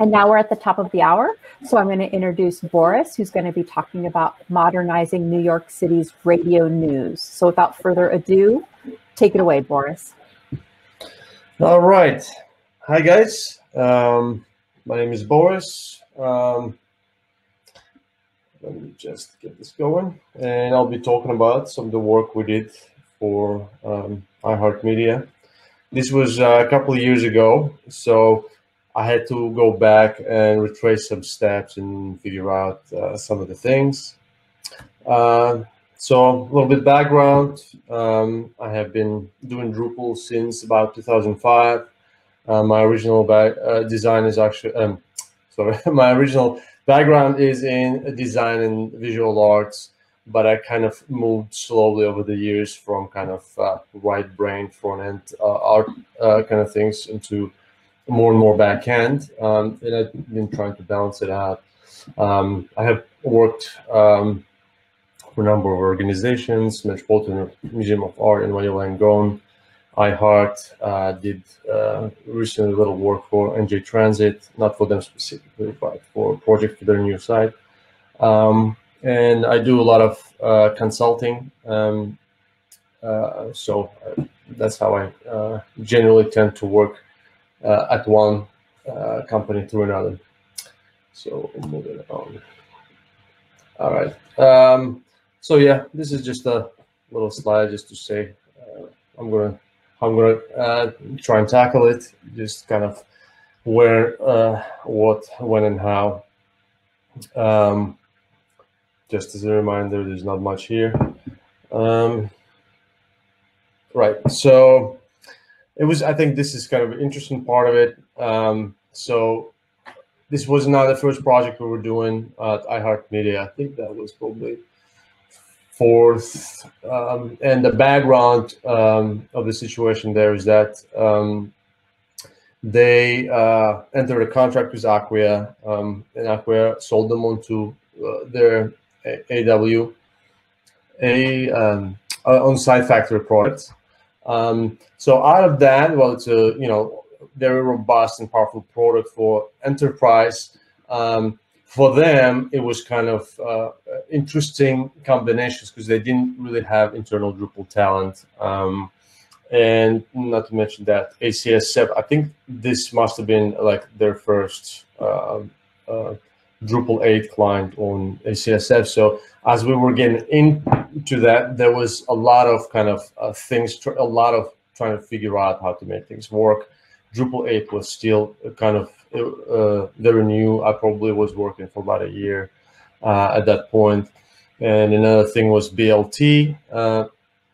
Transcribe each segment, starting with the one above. And now we're at the top of the hour, so I'm going to introduce Boris, who's going to be talking about modernizing New York City's radio news. So without further ado, take it away, Boris. All right. Hi, guys. My name is Boris. Let me just get this going. And I'll be talking about some of the work we did for iHeartMedia. This was a couple of years ago, so I had to go back and retrace some steps and figure out some of the things. So a little bit background. I have been doing Drupal since about 2005. My original design is actually, my original background is in design and visual arts, but I kind of moved slowly over the years from kind of right brain front end art kind of things into more and more back end, and I've been trying to balance it out. I have worked for a number of organizations: Metropolitan Museum of Art, NYU Langone, iHeart. Did recently a little work for NJ Transit, not for them specifically, but for a project for their new site. And I do a lot of consulting, so that's how I generally tend to work at one company to another. So we'll move it on. All right. So yeah, this is just a little slide just to say I'm gonna try and tackle it. Just kind of where, what, when, and how. Just as a reminder, there's not much here. Right. So it was, I think this is kind of an interesting part of it. So this was not the first project we were doing at iHeartMedia. I think that was probably fourth. And the background of the situation there is that they entered a contract with Acquia, and Acquia sold them onto their on-site factory products. So out of that, well, it's a, you know, very robust and powerful product for enterprise. For them, it was kind of interesting combinations because they didn't really have internal Drupal talent. And not to mention that ACSF, I think this must have been like their first Drupal 8 client on ACSF. So as we were getting into that, there was a lot of kind of things, a lot of trying to figure out how to make things work. Drupal 8 was still kind of very new. I probably was working for about a year at that point. And another thing was BLT.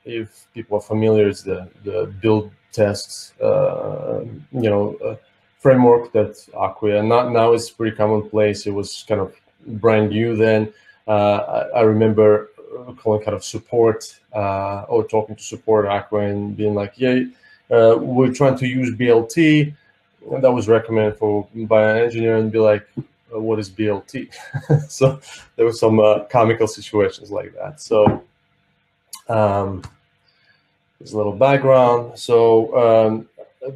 If people are familiar, it's the build test, you know, framework that Acquia, not now, it's pretty commonplace. It was kind of brand new then. I remember calling kind of support or talking to support Acquia and being like, yeah, we're trying to use BLT. And that was recommended by an engineer, and be like, what is BLT? So there were some comical situations like that. So there's a little background. So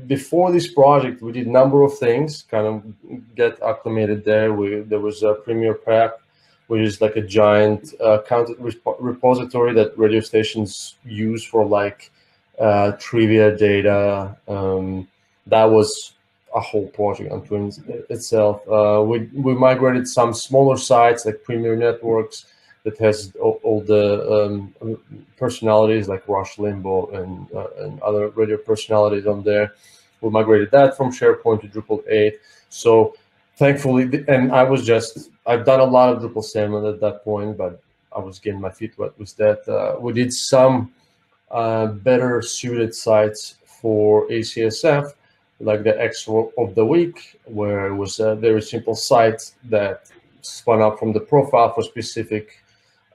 before this project, we did a number of things, kind of get acclimated there. There was a Premier Prep, which is like a giant content repository that radio stations use for like trivia data. That was a whole project unto itself. We migrated some smaller sites like Premier Networks that has all the personalities like Rush Limbaugh and other radio personalities on there. We migrated that from SharePoint to Drupal 8. So thankfully, and I've done a lot of Drupal SAML at that point, but I was getting my feet wet with that. We did some better suited sites for ACSF, like the X of the Week, where it was a very simple site that spun up from the profile for specific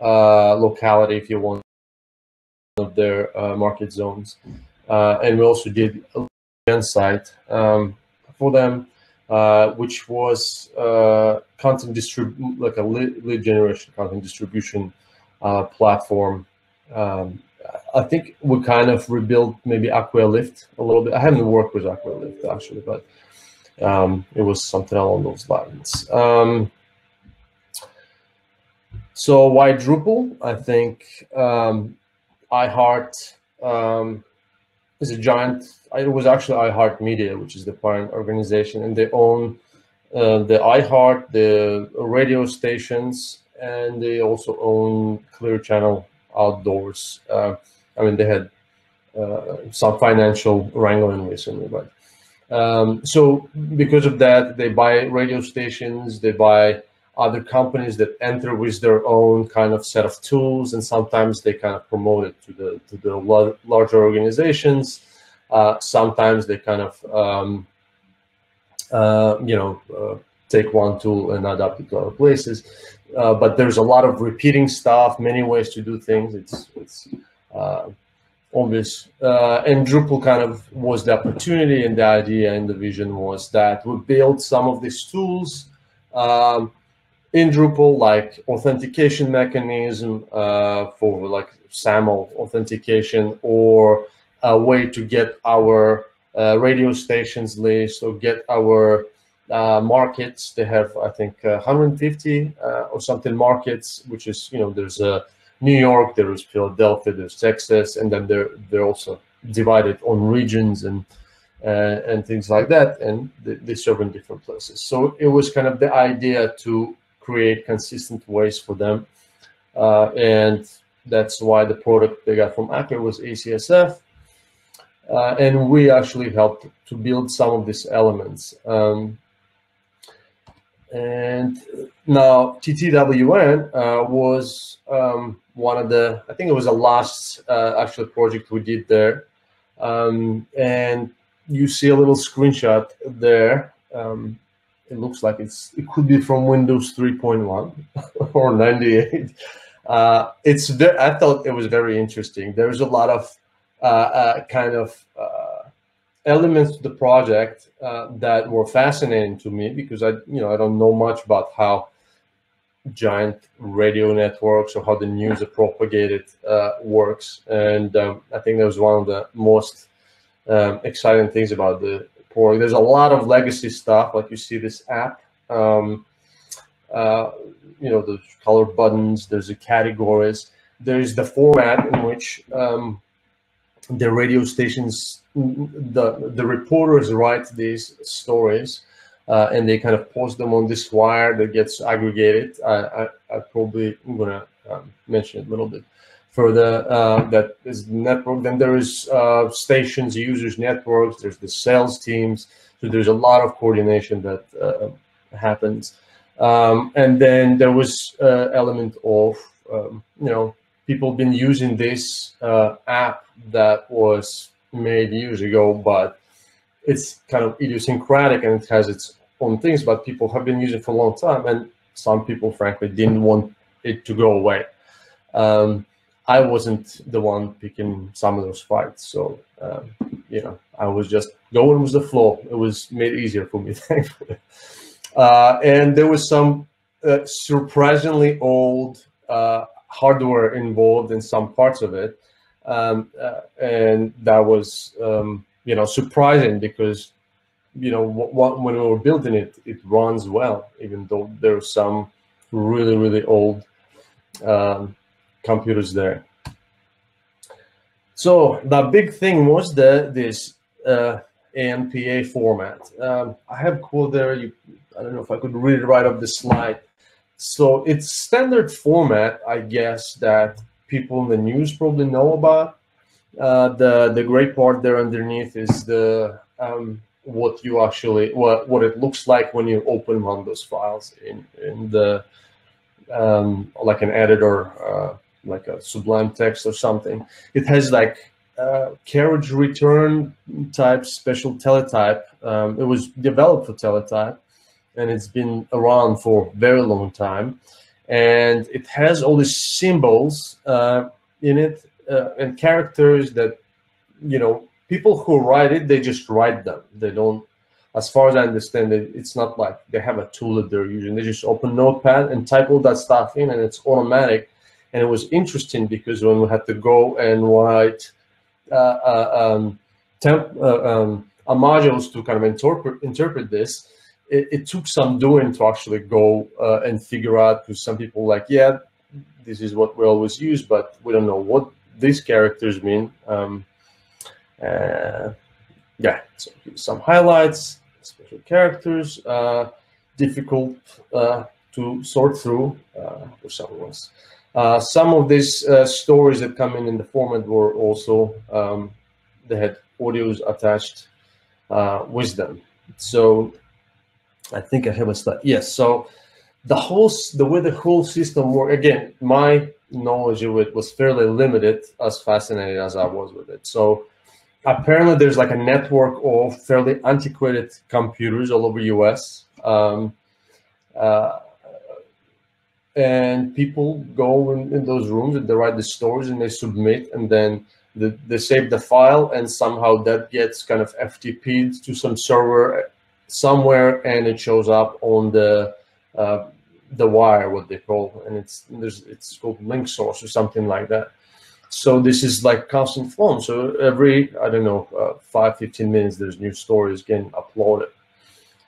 locality, if you want, of their market zones. And we also did a site for them, which was content like a lead generation content distribution platform. I think we kind of rebuilt maybe Acquia Lift a little bit. I haven't worked with Acquia Lift actually, but it was something along those lines. So why Drupal? I think iHeart is a giant. It was actually iHeartMedia, which is the parent organization, and they own the iHeart, the radio stations, and they also own Clear Channel Outdoors. I mean, they had some financial wrangling recently, but so because of that, they buy radio stations, they buy other companies that enter with their own kind of set of tools, and sometimes they kind of promote it to the larger organizations. Sometimes they kind of take one tool and adapt it to other places. But there's a lot of repeating stuff, many ways to do things. It's obvious. And Drupal kind of was the opportunity, and the idea and the vision was that we build some of these tools in Drupal, like authentication mechanism for like SAML authentication, or a way to get our radio stations list, or get our markets. They have, I think, 150 or something markets, which is, you know, there's New York, there is Philadelphia, there's Texas, and then they're also divided on regions and things like that, and they serve in different places. So it was kind of the idea to create consistent ways for them, and that's why the product they got from Acquia was ACSF, and we actually helped to build some of these elements. And now TTWN was one of the, I think it was the last actual project we did there, and you see a little screenshot there. It looks like it could be from Windows 3.1 or 98. I thought it was very interesting. There's a lot of kind of elements to the project that were fascinating to me, because I don't know much about how giant radio networks or how the news are propagated works. And I think that was one of the most exciting things about the product. There's a lot of legacy stuff, like you see this app, the color buttons, there's the categories, there's the format in which the radio stations, the reporters write these stories, and they kind of post them on this wire that gets aggregated. I probably am gonna mention it a little bit further. That is network. Then there is stations, users, networks. There's the sales teams. So there's a lot of coordination that happens. And then there was element of people been using this app that was made years ago, but it's kind of idiosyncratic and it has its own things, but people have been using it for a long time, and some people frankly didn't want it to go away. I wasn't the one picking some of those fights, so I was just going with the flow. It was made easier for me, thankfully. And there was some surprisingly old hardware involved in some parts of it, and that was surprising, because when we were building it, it runs well, even though there are some really, really old computers there. So the big thing was this ANPA format. I have a quote there. I don't know if I could read it right off the slide. So it's standard format, I guess, that people in the news probably know about. The gray part there underneath is the what it looks like when you open one of those files in the like an editor, like a Sublime Text or something. It has like carriage return type, special teletype. It was developed for teletype, and it's been around for a very long time. And it has all these symbols in it and characters that, people who write it, they just write them. They don't, as far as I understand it, it's not like they have a tool that they're using. They just open Notepad and type all that stuff in, and it's automatic. And it was interesting because when we had to go and write modules to kind of interpret this, it took some doing to actually go and figure out, because some people like, yeah, this is what we always use, but we don't know what these characters mean. Yeah, so some highlights, special characters, difficult to sort through for some ones. Some of these stories that come in the format were also, they had audios attached with them. So I think I have a slide. Yes, so the way the whole system worked, again, my knowledge of it was fairly limited, as fascinated as I was with it. So apparently there's like a network of fairly antiquated computers all over US. And people go in those rooms and they write the stories and they submit, and then they save the file, and somehow that gets kind of FTP'd to some server somewhere, and it shows up on the wire, what they call, and it's called link source or something like that. So this is like constant form. So every, I don't know, 5-15 minutes, there's new stories getting uploaded.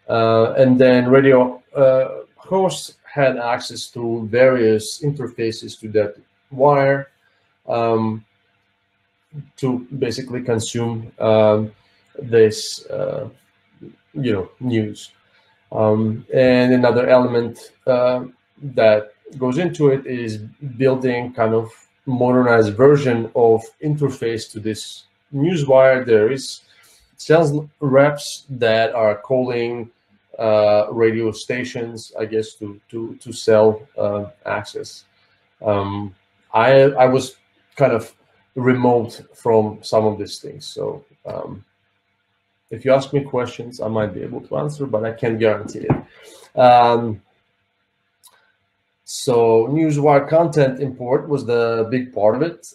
And then radio hosts had access to various interfaces to that wire to basically consume this, you know, news. And another element that goes into it is building kind of modernized version of interface to this news wire. There is sales reps that are calling radio stations, I guess, to sell access. I was kind of remote from some of these things, so if you ask me questions, I might be able to answer, but I can't guarantee it. So newswire content import was the big part of it.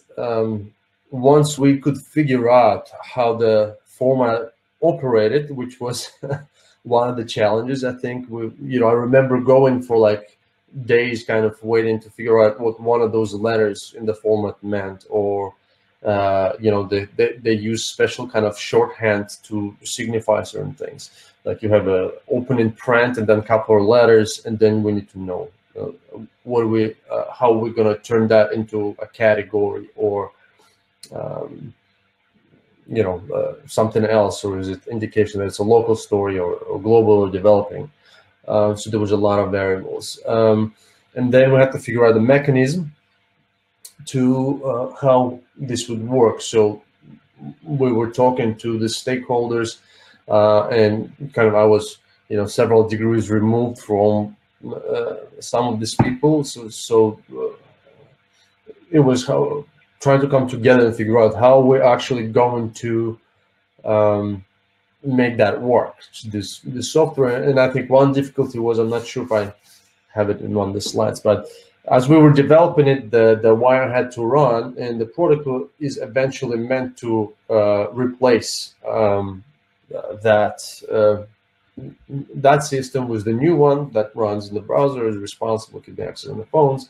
Once we could figure out how the format operated, which was one of the challenges, I think, you know, I remember going for like days kind of waiting to figure out what one of those letters in the format meant, or you know, they use special kind of shorthand to signify certain things. Like you have a opening print and then a couple of letters, and then we need to know what we how we're gonna turn that into a category, or you know, something else, or is it indication that it's a local story, or global, or developing? So there was a lot of variables, and then we had to figure out the mechanism to how this would work. So we were talking to the stakeholders, and kind of I was, you know, several degrees removed from some of these people. So it was how trying to come together and figure out how we're actually going to make that work, this software. And I think one difficulty was, I'm not sure if I have it in one of the slides, but as we were developing it, the wire had to run, and the protocol is eventually meant to replace that system with the new one that runs in the browser, is responsible, can be accessed on the phones.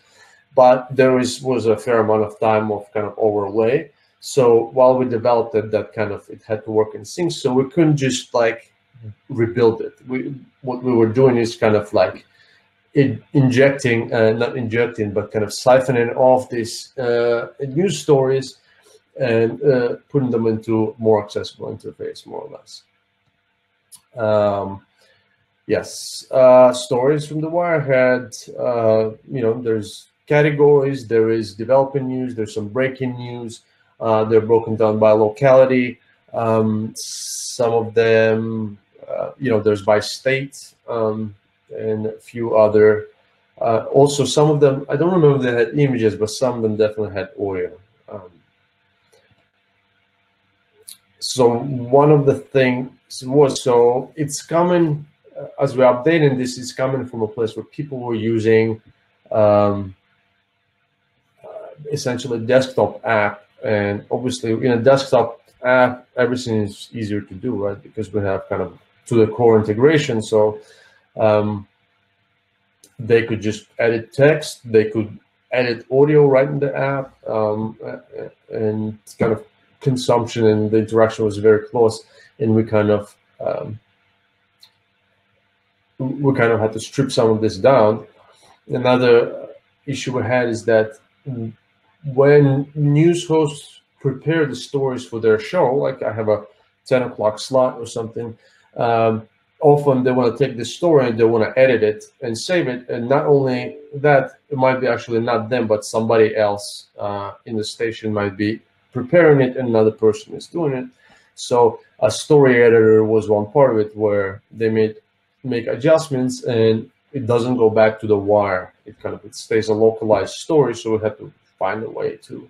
But there was a fair amount of time of kind of overlay. So while we developed it, that kind of, it had to work in sync. So we couldn't just like rebuild it. What we were doing is kind of like not injecting, but kind of siphoning off these news stories and putting them into more accessible interface, more or less. Yes, stories from the wire had, you know, there's categories, there is developing news, there's some breaking news, they're broken down by locality, some of them, you know, there's by state, and a few other, also some of them, I don't remember if they had images, but some of them definitely had audio. So one of the things was, so it's coming, as we're updating this, it's coming from a place where people were using essentially a desktop app. And obviously in a desktop app, everything is easier to do, right? Because we have kind of to the core integration. So they could just edit text, they could edit audio right in the app, and kind of consumption and the interaction was very close. and we kind of had to strip some of this down. Another issue we had is that when news hosts prepare the stories for their show, like I have a 10 o'clock slot or something, often they want to take this story and they want to edit it and save it. And not only that, it might be actually not them, but somebody else in the station might be preparing it and another person is doing it. So a story editor was one part of it where they make adjustments and it doesn't go back to the wire. It stays a localized story. So we have to find a way to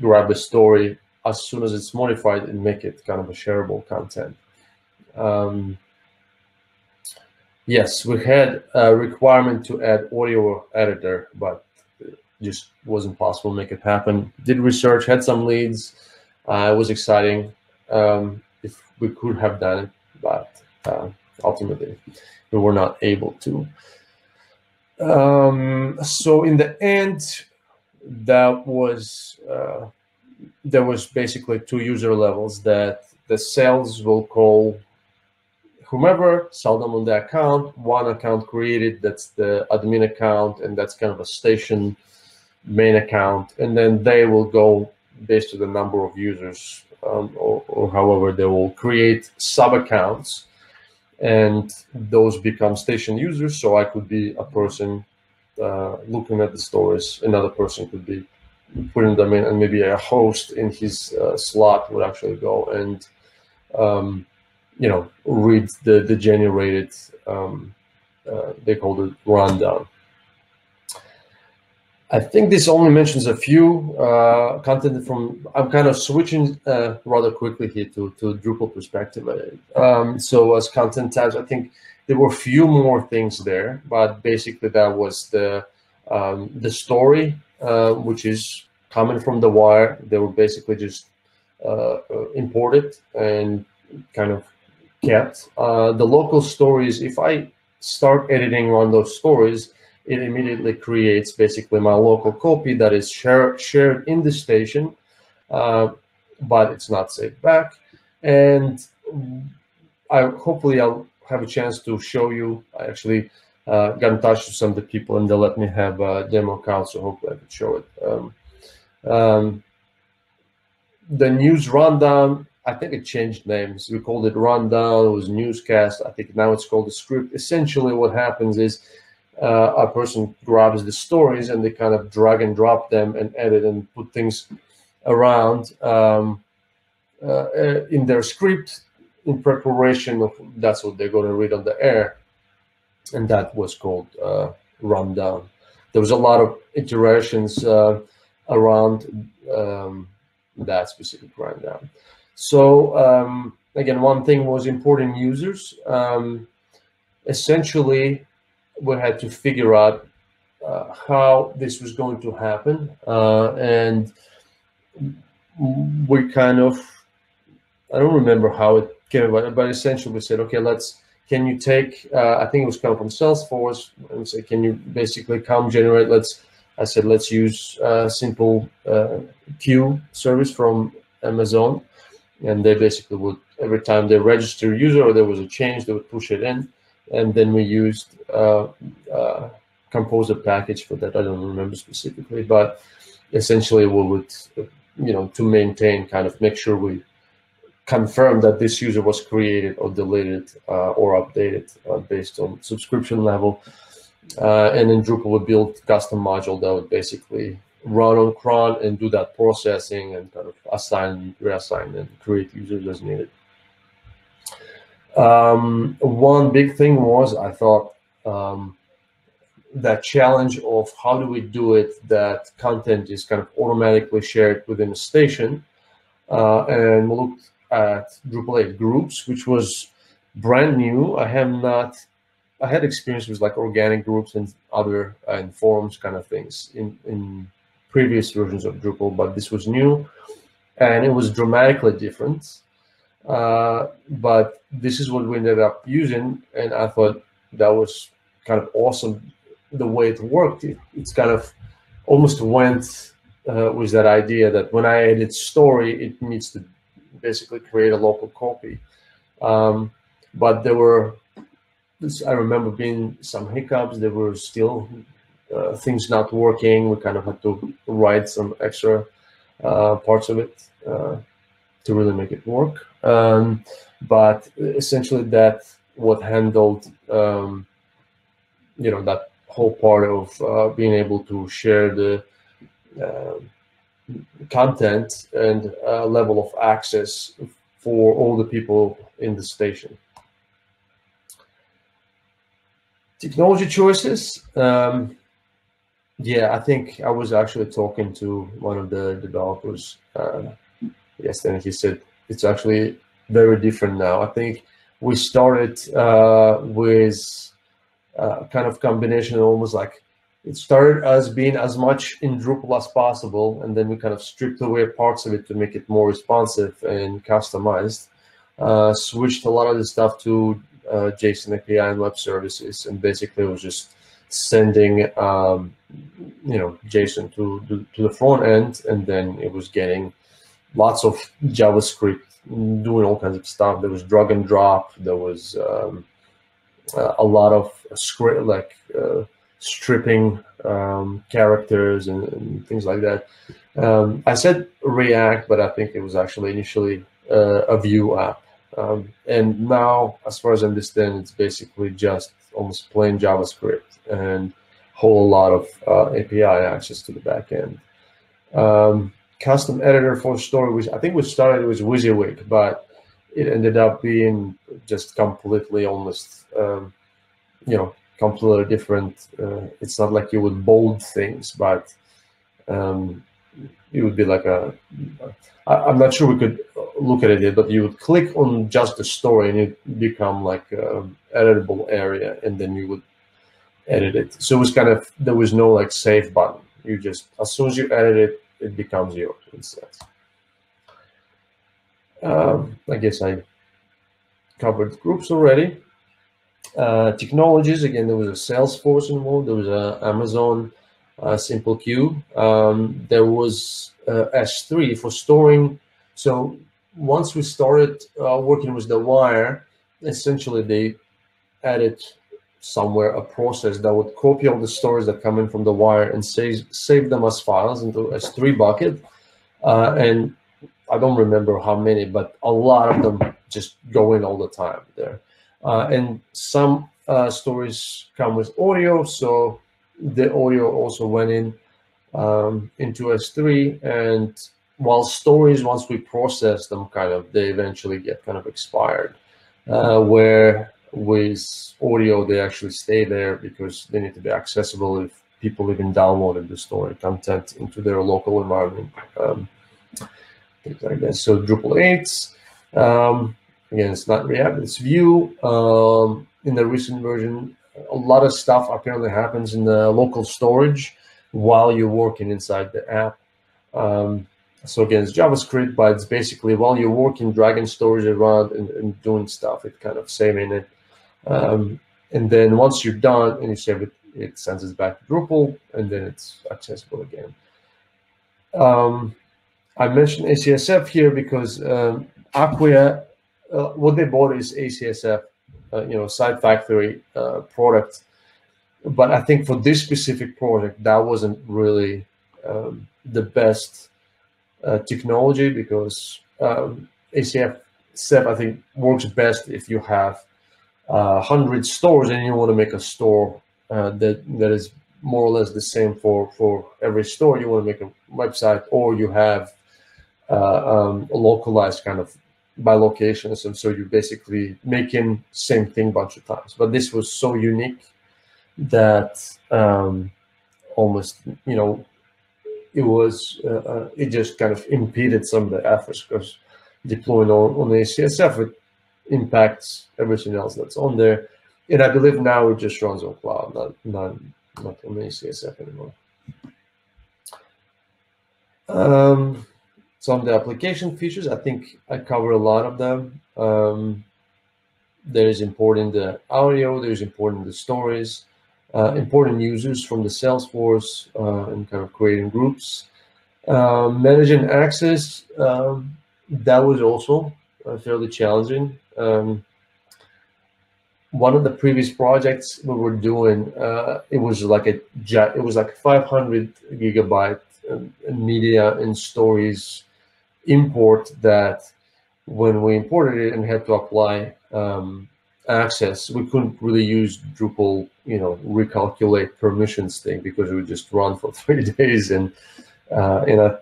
grab a story as soon as it's modified and make it kind of a shareable content. Yes, we had a requirement to add audio editor, but it just wasn't possible to make it happen. Did research, had some leads. It was exciting if we could have done it, but ultimately we were not able to. So in the end, that was there was basically two user levels that the sales will call whomever, sell them on the account. One account created, that's the admin account, and that's kind of a station main account. And then they will go based on the number of users or however they will create sub-accounts. And those become station users. So I could be a person looking at the stories. Another person could be putting them in, and maybe a host in his slot would actually go and read the generated, they called it rundown. I think this only mentions a few content from, I'm kind of switching rather quickly here to Drupal perspective. So as content types, I think there were a few more things there, but basically that was the story, which is coming from the wire. They were basically just imported and kind of kept. The local stories, if I start editing on those stories, it immediately creates basically my local copy that is shared in the station, but it's not saved back. And hopefully I'll have a chance to show you. I actually got in touch with some of the people and they let me have a demo account, so hopefully I can show it. The news rundown, I think it changed names. We called it rundown, it was newscast. I think now it's called the script. Essentially what happens is a person grabs the stories and they kind of drag and drop them and edit and put things around in their script in preparation of that's what they're going to read on the air. And that was called rundown. There was a lot of iterations around that specific rundown. So again, one thing was importing users. Essentially, we had to figure out how this was going to happen. And we kind of, I don't remember how it came about, but essentially we said, okay, can you take, I think it was coming from Salesforce, and say, can you basically come generate, let's use simple queue service from Amazon. And they basically would, every time they register a user or there was a change, they would push it in. And then we used Composer package for that. I don't remember specifically, but essentially we would, to maintain, kind of make sure we confirm that this user was created or deleted or updated based on subscription level. And then Drupal would build custom module that would basically run on cron and do that processing and kind of assign, reassign, and create users as needed. One big thing was, I thought, that challenge of how do we do it that content is kind of automatically shared within a station. And we looked at Drupal 8 groups, which was brand new. I had experience with like organic groups and other and forums kind of things in previous versions of Drupal, but this was new and it was dramatically different. But this is what we ended up using, and I thought that was kind of awesome the way it worked. It's kind of almost went with that idea that when I edit story, it needs to basically create a local copy. But there were, I remember being some hiccups. There were still things not working. We kind of had to write some extra parts of it to really make it work. But essentially that what handled, you know, that whole part of being able to share the content and level of access for all the people in the station. Technology choices. Yeah, I think I was actually talking to one of the developers yesterday, and he said it's actually very different now. I think we started with kind of combination, almost like it started as being as much in Drupal as possible, and then we kind of stripped away parts of it to make it more responsive and customized. Switched a lot of the stuff to JSON API and web services, and basically it was just sending you know, JSON to the front end, and then it was getting lots of JavaScript doing all kinds of stuff. There was drag and drop. There was a lot of script, like stripping characters and things like that. I said React, but I think it was actually initially a Vue app. And now, as far as I understand, it's basically just almost plain JavaScript and a whole lot of API access to the back end. Custom editor for story, which I think we started with WYSIWYG, but it ended up being just completely almost, you know, completely different. It's not like you would bold things, but it would be like a, I'm not sure we could look at it yet, but you would click on just the story and it become like an editable area, and then you would edit it. So it was kind of, there was no like save button. You just, as soon as you edit it, it becomes yours instead. I guess I covered groups already. Technologies, again, there was a Salesforce involved, there was a Amazon Simple Queue, there was S3 for storing. So once we started working with the wire, essentially they added somewhere a process that would copy all the stories that come in from the wire and save them as files into S3 bucket. And I don't remember how many, but a lot of them just go in all the time there. And some stories come with audio, so the audio also went in into S3. And while stories, once we process them, kind of, they eventually get kind of expired, where with audio, they actually stay there because they need to be accessible if people even downloaded the story content into their local environment, things like that. So Drupal 8, again, it's not React, it's Vue. In the recent version, a lot of stuff apparently happens in the local storage while you're working inside the app. So again, it's JavaScript, but it's basically while you're working, dragging storage around and doing stuff, it kind of saving it. And then once you're done and you save it, it sends it back to Drupal, and then it's accessible again. I mentioned ACSF here because Acquia, what they bought is ACSF, you know, Site Factory product. But I think for this specific project, that wasn't really the best technology, because ACSF, I think, works best if you have 100 stores and you want to make a store that is more or less the same for every store. You want to make a website, or you have a localized kind of by locations, and so you're basically making same thing a bunch of times. But this was so unique that almost, you know, it was it just kind of impeded some of the efforts, because deploying on ACSF, it impacts everything else that's on there. And I believe now it just runs on cloud, not on ACSF anymore. Some of the application features, I think I cover a lot of them. There is important the audio, there is important the stories, important users from the Salesforce, and kind of creating groups. Managing access, that was also fairly challenging. One of the previous projects we were doing, it was like 500 gigabyte media and stories import that when we imported it and had to apply access, we couldn't really use Drupal, recalculate permissions thing, because it would just run for 3 days. And as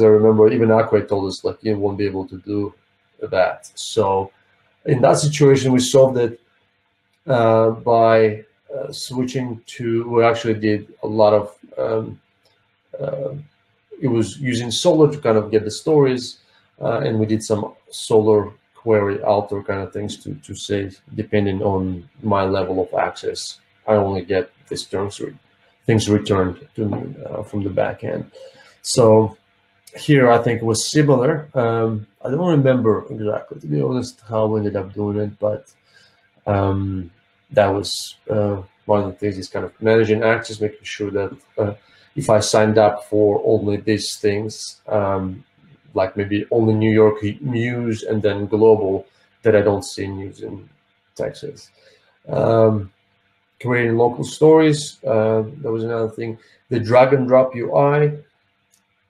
I remember, even Acquia told us, like, you won't be able to do that. So in that situation, we solved it by switching to, we actually did a lot of, it was using Solr to kind of get the stories, and we did some Solr query outdoor kind of things to say, depending on my level of access, I only get these terms things returned to me from the back end. So here I think it was similar. I don't remember exactly, to be honest, how we ended up doing it, but that was one of the things, is kind of managing access, making sure that if I signed up for only these things, like maybe only New York news and then global, that I don't see news in Texas. Creating local stories, that was another thing. The drag and drop UI,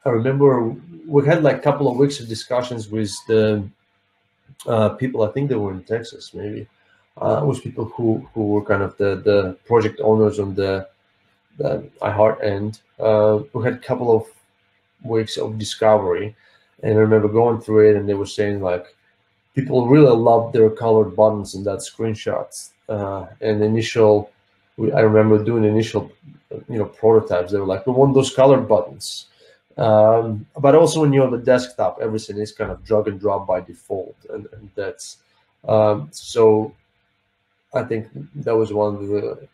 I remember we had like a couple of weeks of discussions with the people, I think they were in Texas maybe, it was people who were kind of the project owners on the iHeart end. We had a couple of weeks of discovery, and I remember going through it, and they were saying like, people really loved their colored buttons in that screenshots. And initial, I remember doing initial, prototypes. They were like, we want those colored buttons. But also when you're on the desktop, everything is kind of drag and drop by default, and that's so. I think that was one of the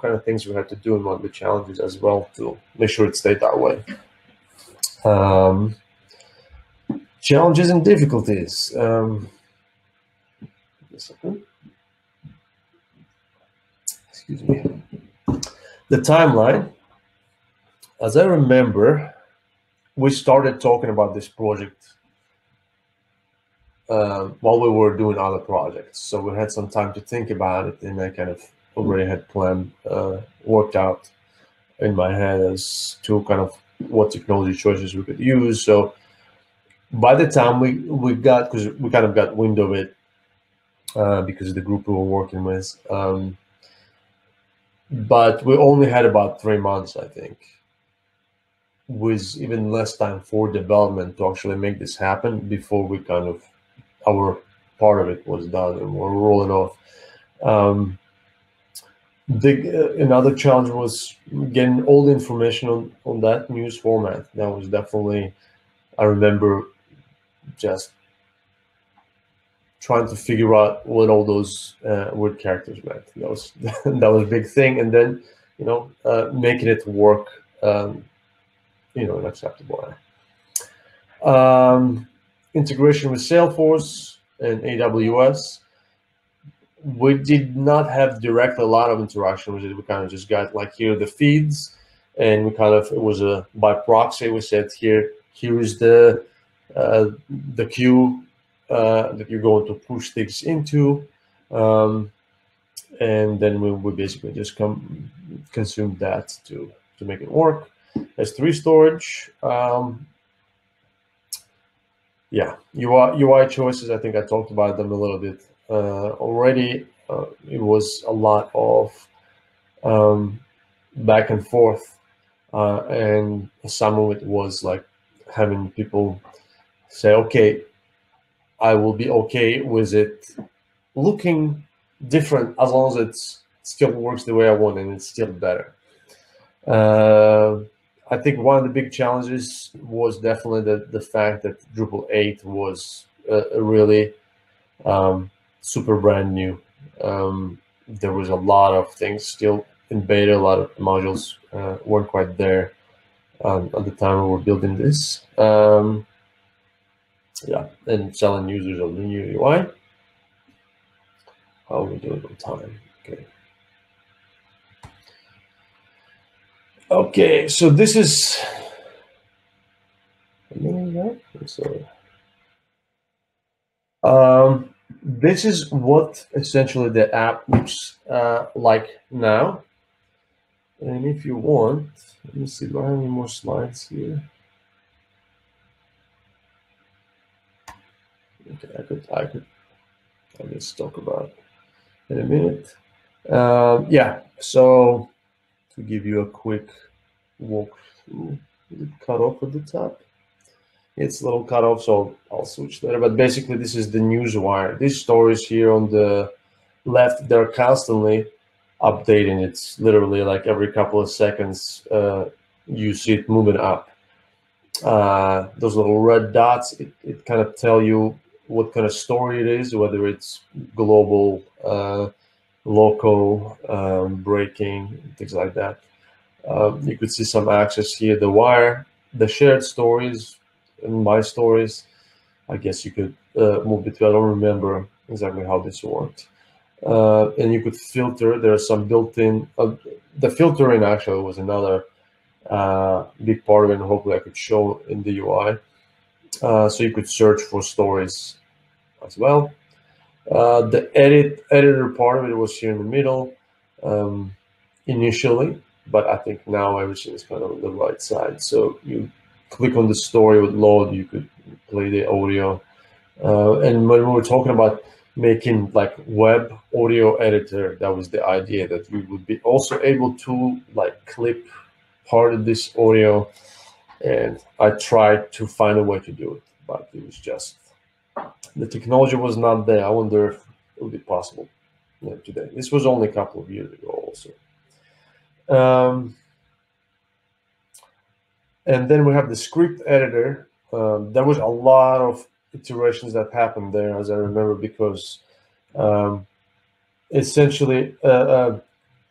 kind of things we had to do, and one of the challenges as well, to make sure it stayed that way. Challenges and difficulties. Excuse me. The timeline, as I remember, we started talking about this project while we were doing other projects. So we had some time to think about it, and I kind of already had planned, worked out in my head as to kind of what technology choices we could use. So by the time we got, because we kind of got wind of it because of the group we were working with, but we only had about 3 months, I think, with even less time for development to actually make this happen before we kind of, our part of it was done and we're rolling off. Another challenge was getting all the information on that news format. That was definitely, I remember just trying to figure out what all those word characters meant. That was a big thing. And then, making it work, an acceptable way. Integration with Salesforce and AWS. We did not have directly a lot of interaction with it. We kind of just got like, here are the feeds, and we kind of, it was a by proxy. We said here is the queue that you're going to push things into, and then we basically just consume that to make it work. S3 storage. Yeah, UI choices, I think I talked about them a little bit already. It was a lot of back and forth, and some of it was like having people say, okay, I will be okay with it looking different as long as it still works the way I want and it's still better. I think one of the big challenges was definitely the fact that Drupal 8 was really super brand new. There was a lot of things still in beta, a lot of modules weren't quite there at the time we were building this. Yeah, and selling users of the new UI. How are we doing on time? Okay. Okay, so this is, This is what essentially the app looks like now. And if you want, let me see, do I have any more slides here? Okay, I could just talk about it in a minute. Yeah, so to give you a quick walkthrough, is it cut off at the top? It's a little cut off, so I'll switch there. But basically, this is the news wire. These stories here on the left, they're constantly updating. It's literally like every couple of seconds, you see it moving up. Those little red dots, it kind of tell you what kind of story it is, whether it's global, local, breaking, things like that. You could see some access here, the wire, the shared stories, and my stories. I guess you could move between. I don't remember exactly how this worked. And you could filter. There's some built-in. The filtering actually was another big part of it, and hopefully I could show in the UI. So you could search for stories as well. The editor part of it was here in the middle initially, but I think now everything is kind of on the right side. So you click on the story, with load, you could play the audio. And when we were talking about making like web audio editor, that was the idea, that we would be also able to like clip part of this audio. And I tried to find a way to do it, but it was just, the technology was not there. I wonder if it would be possible today. This was only a couple of years ago also. And then we have the script editor. There was a lot of iterations that happened there, as I remember, because essentially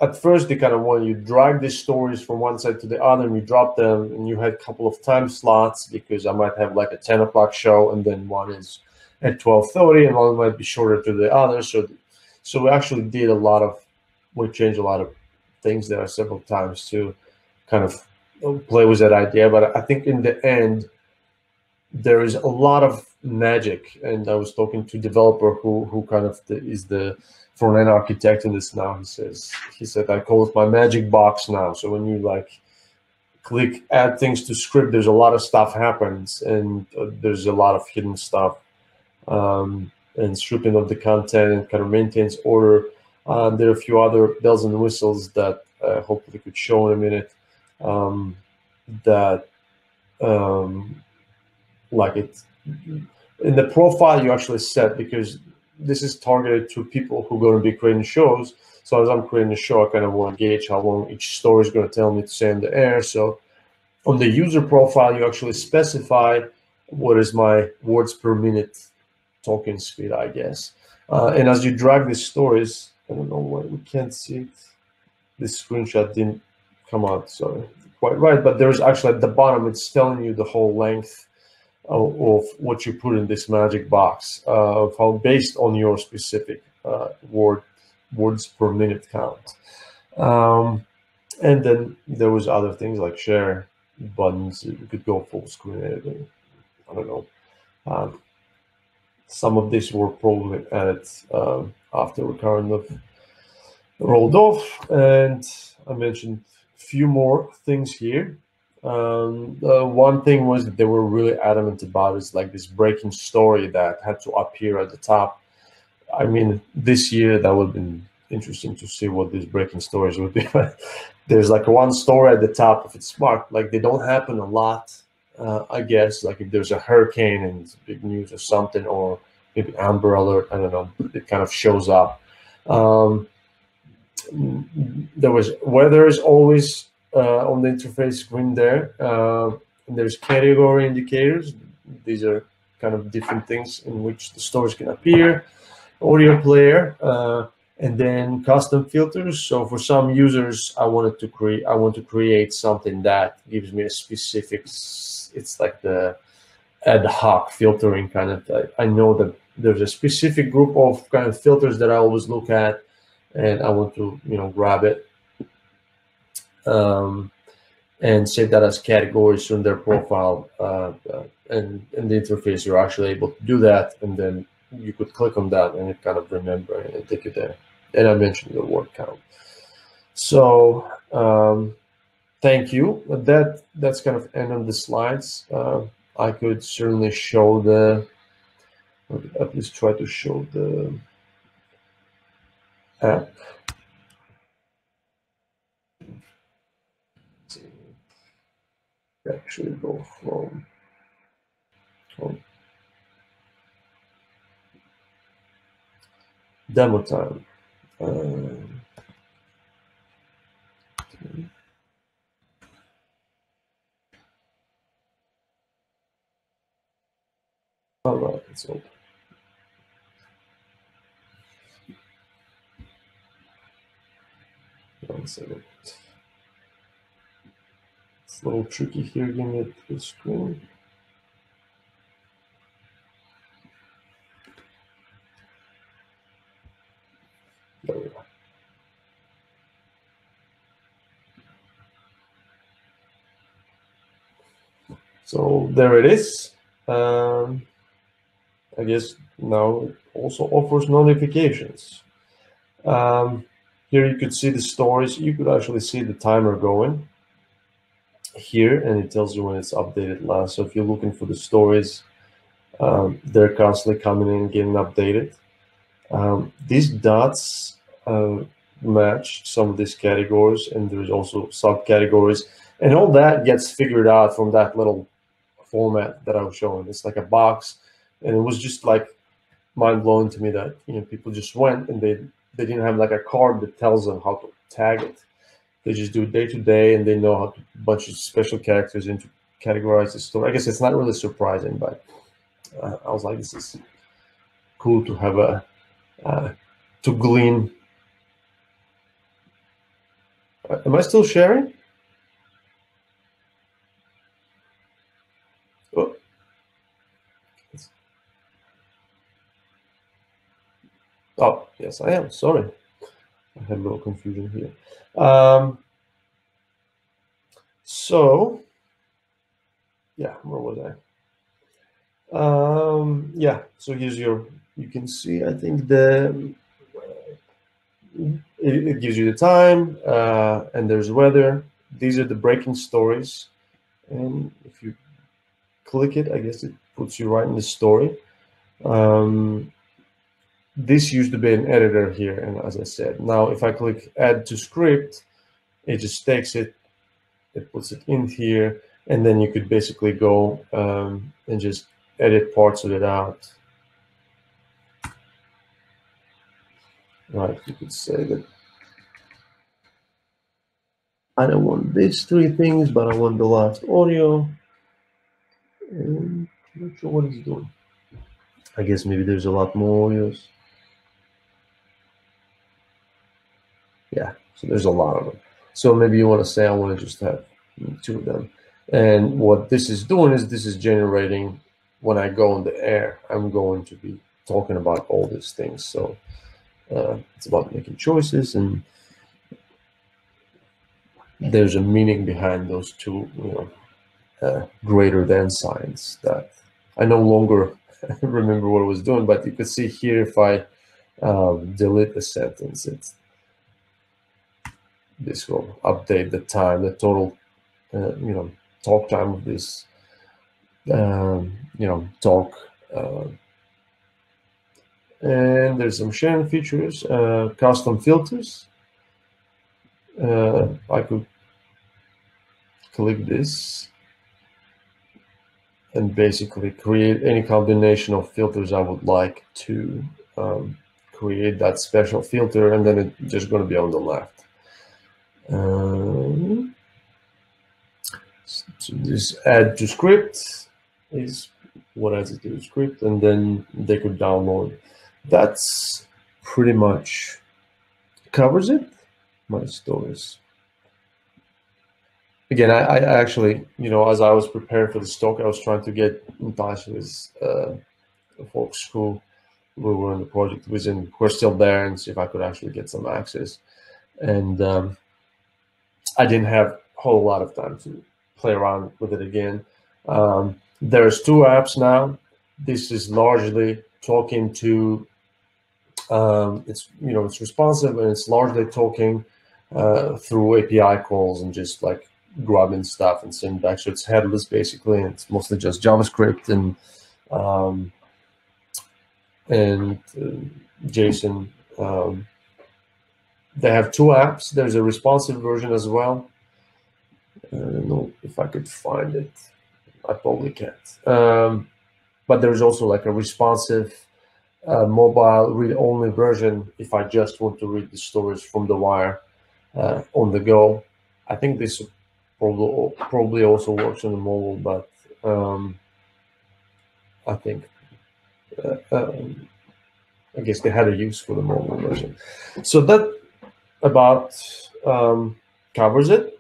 at first they kind of want you drag these stories from one side to the other and you drop them, and you had a couple of time slots because I might have like a 10 o'clock show and then one is at 12:30 and one might be shorter to the other. So we actually did a lot of, we changed a lot of things there several times to kind of play with that idea. But I think in the end, there is a lot of magic. And I was talking to a developer who kind of is the front-end architect in this now. He said, I call it my magic box now. So when you like click add things to script, there's a lot of stuff happens, and there's a lot of hidden stuff and stripping of the content and kind of maintains order. There are a few other bells and whistles that hopefully could show in a minute. Like it's in the profile you actually set, because this is targeted to people who are going to be creating shows. So as I'm creating a show, I kind of want to gauge how long each story is going to tell me to stay in the air. So on the user profile, you actually specify what is my words per minute talking speed, I guess. And as you drag these stories, I don't know why we can't see it. This screenshot didn't come out, sorry, quite right. But there's actually at the bottom, it's telling you the whole length of what you put in this magic box, of how based on your specific words per minute count. And then there was other things like share buttons. You could go full screen editing. I don't know. Some of these were probably added after we kind of rolled off, and I mentioned few more things here. One thing was that they were really adamant about is like this breaking story that had to appear at the top. I mean, this year that would have been interesting to see what these breaking stories would be. There's like one story at the top, if it's smart, like they don't happen a lot, I guess, like if there's a hurricane and it's big news or something, or maybe Amber Alert, I don't know, it kind of shows up. There was weather is always on the interface screen there. And there's category indicators. These are kind of different things in which the stories can appear. Audio player, and then custom filters. So for some users, I want to create something that gives me a specific. It's like the ad hoc filtering kind of. I know that there's a specific group of kind of filters that I always look at, and I want to, you know, grab it and save that as categories in their profile. And in the interface, you're actually able to do that, and then you could click on that and it kind of remember and it'll take you there. And I mentioned the word count. So thank you. That's kind of end of the slides. I could certainly show the, at least try to show the app. Let's see. Actually go from demo time. Okay. All right, it's open. One second. It's a little tricky here. Give me the screen. There we go. So there it is. I guess now it also offers notifications. Here you could see the stories. You could actually see the timer going here, and it tells you when it's updated last. So if you're looking for the stories, they're constantly coming in and getting updated. These dots match some of these categories, and there's also subcategories, and all that gets figured out from that little format that I was showing. It's like a box, and it was just like mind-blowing to me that, you know, people just went and they didn't have like a card that tells them how to tag it. They just do it day to day, and they know how to bunch of special characters into categorize the story. I guess it's not really surprising, but I was like, this is cool to have a to glean. Am I still sharing? Oh. Oh, yes, I am. Sorry. I had a little confusion here. So, yeah, where was I? Yeah, so here's your, you can see, I think the, it gives you the time, and there's weather. These are the breaking stories. And if you click it, I guess it puts you right in the story. This used to be an editor here. And as I said, now if I click add to script, it just takes it, it puts it in here. And then you could basically go and just edit parts of it out. Right, you could say that I don't want these three things, but I want the last audio. And I'm not sure what it's doing. I guess maybe there's a lot more audios. Yeah, so there's a lot of them. So maybe you want to say I want to just have two of them. And what this is doing is this is generating, when I go in the air, I'm going to be talking about all these things. So it's about making choices, and there's a meaning behind those two, you know, greater than signs that I no longer remember what I was doing, but you could see here if I delete a sentence, it's, this will update the time, the total, you know, talk time of this, you know, talk. And there's some sharing features, custom filters. I could click this and basically create any combination of filters I would like to create that special filter, and then it's just going to be on the left. So this add to script is what adds it to the script, and then they could download. That's pretty much covers it. My stories. Again, I actually, you know, as I was preparing for this talk, I was trying to get in touch with folks who we were in the project with and who are still there, and see if I could actually get some access. And I didn't have a whole lot of time to play around with it again. There's two apps now. This is largely talking to, it's responsive, and it's largely talking through API calls and just like grabbing stuff and sending back. So it's headless basically, and it's mostly just JavaScript and JSON. They have two apps. There's a responsive version as well. I don't know if I could find it. I probably can't. But there's also like a responsive mobile read-only version if I just want to read the stories from the wire on the go. I think this probably also works on the mobile, but I think I guess they had a use for the mobile version. So that about covers it.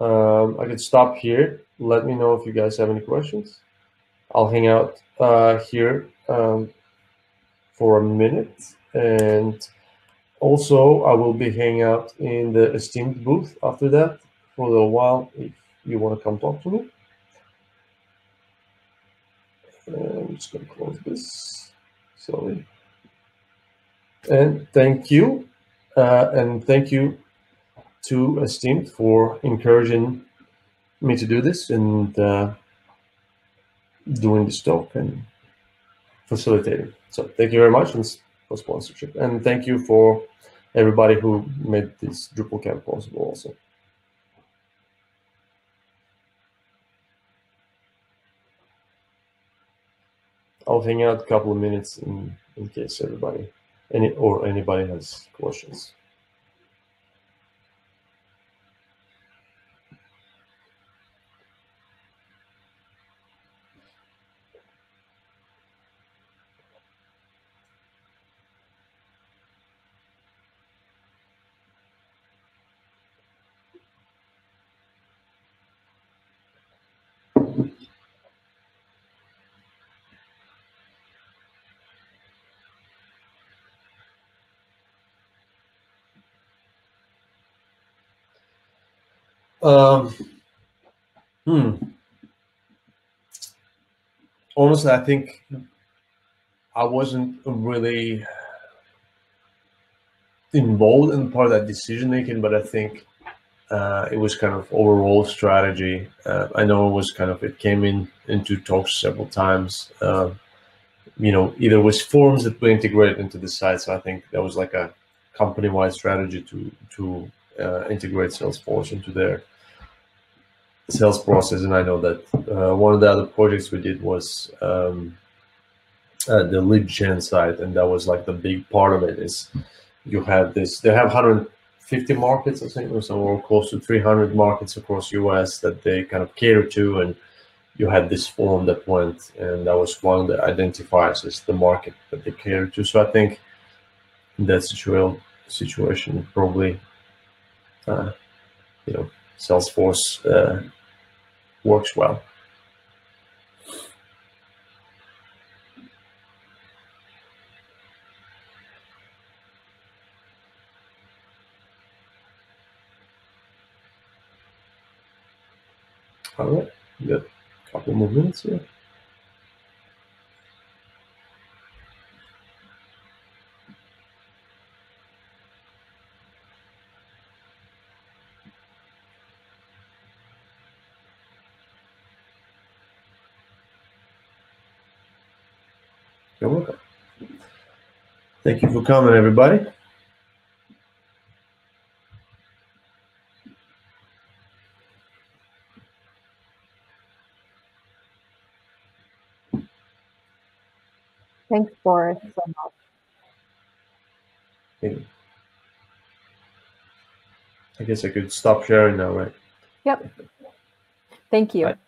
I could stop here. Let me know if you guys have any questions. I'll hang out here for a minute, and also I will be hanging out in the Esteemed booth after that for a little while if you want to come talk to me. I'm just going to close this. Sorry. And thank you. And thank you to Esteemed for encouraging me to do this and doing this talk and facilitating. So thank you very much for sponsorship. And thank you for everybody who made this Drupal camp possible also. I'll hang out a couple of minutes in case everybody anybody has questions. Honestly, I think I wasn't really involved in part of that decision making, but I think it was kind of overall strategy. I know it was kind of, it came into talks several times. Either was forms that we integrated into the site. So I think that was like a company-wide strategy to integrate Salesforce into their sales process. And I know that one of the other projects we did was the lead gen side, and that was like the big part of it. Is you have this, they have 150 markets, I think, or somewhere close to 300 markets across US that they kind of cater to, and you had this form that went, and that was one that identifies as the market that they cater to. So I think in that situation probably Salesforce works well. All right, we got a couple more minutes here. You're welcome. Thank you for coming, everybody. Thanks, Boris, so much. Thank you. I guess I could stop sharing now, right? Yep. Thank you. Bye.